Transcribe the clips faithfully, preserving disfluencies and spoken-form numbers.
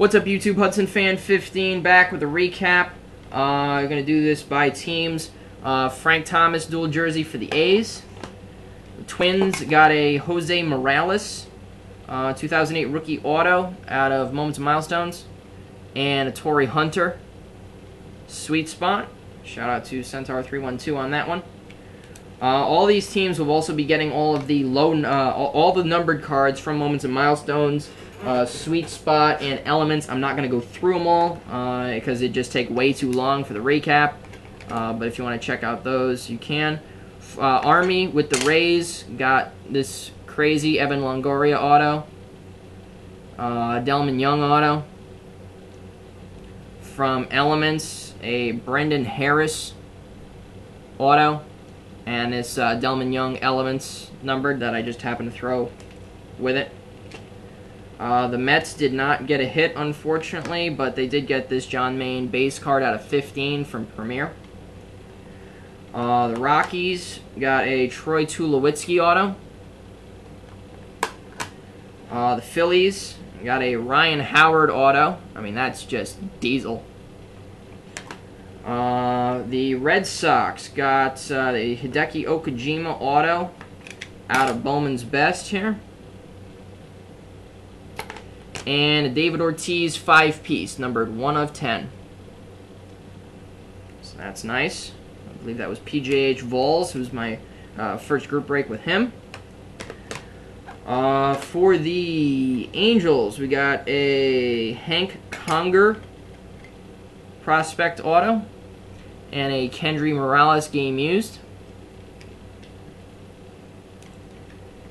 What's up, YouTube? Hudson Fan fifteen back with a recap. Uh, we're going to do this by teams. Uh, Frank Thomas dual jersey for the A's. The Twins got a Jose Morales uh, two thousand eight rookie auto out of Moments and Milestones. And a Torii Hunter Sweet Spot. Shout out to Centaur three one two on that one. Uh, all these teams will also be getting all of the low, uh, all the numbered cards from Moments and Milestones, uh, Sweet Spot, and Elements. I'm not going to go through them all uh, because it just take way too long for the recap. Uh, but if you want to check out those, you can. Uh, Army with the Rays got this crazy Evan Longoria auto, uh, Delmon Young auto. From Elements, a Brendan Harris auto. And this uh, Delmon Young Elements numbered that I just happened to throw with it. Uh, the Mets did not get a hit, unfortunately, but they did get this John Main base card out of fifteen from Premier. Uh, the Rockies got a Troy Tulowitzki auto. Uh, the Phillies got a Ryan Howard auto. I mean, that's just diesel. Uh, the Red Sox got uh, the Hideki Okajima auto out of Bowman's Best here. And a David Ortiz five-piece, numbered one of ten. So that's nice. I believe that was P J H Vols, who's my uh, first group break with him. Uh, for the Angels, we got a Hank Conger prospect auto and a Kendry Morales game used.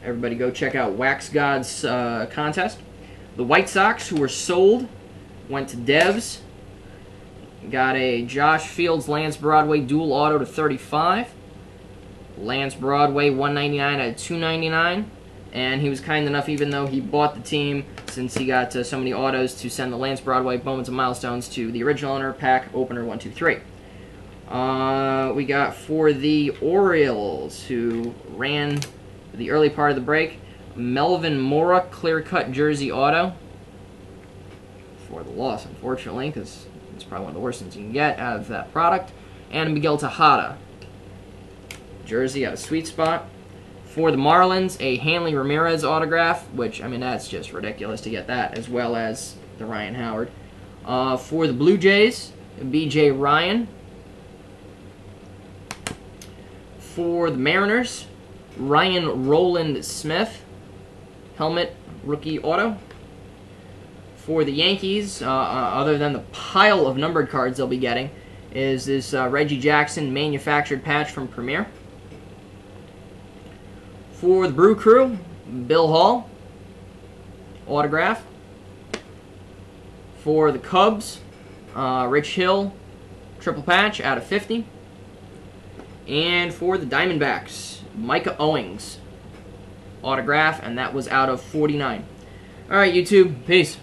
Everybody go check out Wax Gods uh, contest. The White Sox, who were sold, went to Devs. Got a Josh Fields Lance Broadway dual auto to thirty-five. Lance Broadway one ninety-nine out of two ninety-nine. And he was kind enough, even though he bought the team, since he got uh, so many autos, to send the Lance Broadway Bowman's and Milestones to the original owner, pack opener one two three. Uh, we got for the Orioles, who ran the early part of the break, Melvin Mora clear-cut jersey auto for the loss, unfortunately, because it's probably one of the worst things you can get out of that product. And Miguel Tejada jersey out of Sweet Spot. For the Marlins, a Hanley Ramirez autograph, which, I mean, that's just ridiculous to get that, as well as the Ryan Howard. Uh, for the Blue Jays, B J Ryan. For the Mariners, Ryan Roland Smith, helmet, rookie auto. For the Yankees, uh, uh, other than the pile of numbered cards they'll be getting, is this uh, Reggie Jackson manufactured patch from Premier. For the Brew Crew, Bill Hall, autograph. For the Cubs, uh, Rich Hill, triple patch out of fifty. And for the Diamondbacks, Micah Owings, autograph, and that was out of forty-nine. All right, YouTube, peace.